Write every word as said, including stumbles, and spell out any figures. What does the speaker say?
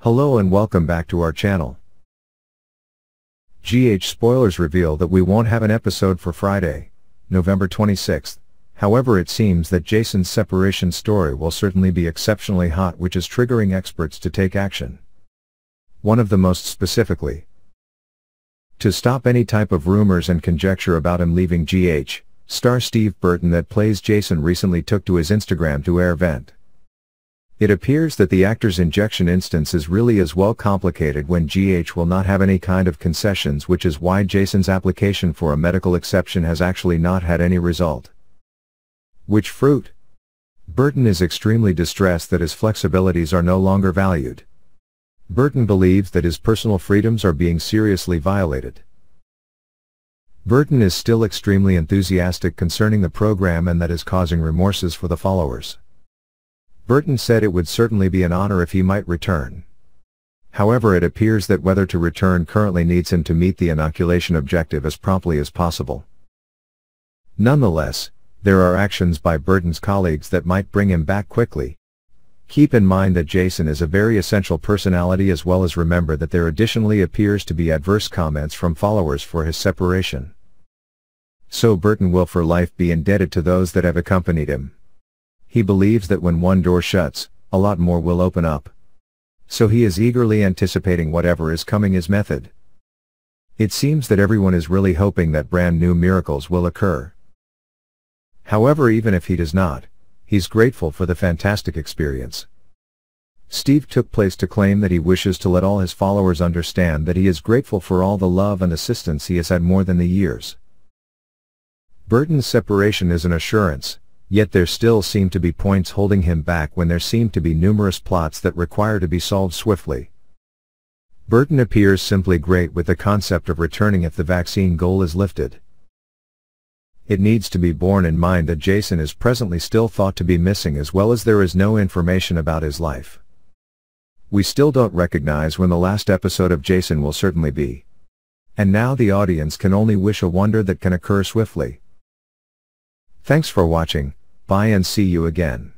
Hello and welcome back to our channel. G H spoilers reveal that we won't have an episode for Friday, November twenty-sixth, however it seems that Jason's separation story will certainly be exceptionally hot, which is triggering experts to take action. One of the most specifically, to stop any type of rumors and conjecture about him leaving G H, star Steve Burton that plays Jason recently took to his Instagram to air vent. It appears that the actor's injection instance is really as well complicated when G H will not have any kind of concessions, which is why Jason's application for a medical exception has actually not had any result. Which fruit? Burton is extremely distressed that his flexibilities are no longer valued. Burton believes that his personal freedoms are being seriously violated. Burton is still extremely enthusiastic concerning the program, and that is causing remorses for the followers. Burton said it would certainly be an honor if he might return. However, it appears that whether to return currently needs him to meet the inoculation objective as promptly as possible. Nonetheless, there are actions by Burton's colleagues that might bring him back quickly. Keep in mind that Jason is a very essential personality, as well as remember that there additionally appears to be adverse comments from followers for his separation. So Burton will for life be indebted to those that have accompanied him. He believes that when one door shuts, a lot more will open up. So he is eagerly anticipating whatever is coming his method. It seems that everyone is really hoping that brand new miracles will occur. However, even if he does not, he's grateful for the fantastic experience. Steve took place to claim that he wishes to let all his followers understand that he is grateful for all the love and assistance he has had more than the years. Burton's separation is an assurance. Yet there still seem to be points holding him back when there seem to be numerous plots that require to be solved swiftly. Burton appears simply great with the concept of returning if the vaccine goal is lifted. It needs to be borne in mind that Jason is presently still thought to be missing, as well as there is no information about his life. We still don't recognize when the last episode of Jason will certainly be. And now the audience can only wish a wonder that can occur swiftly. Thanks for watching. Bye and see you again.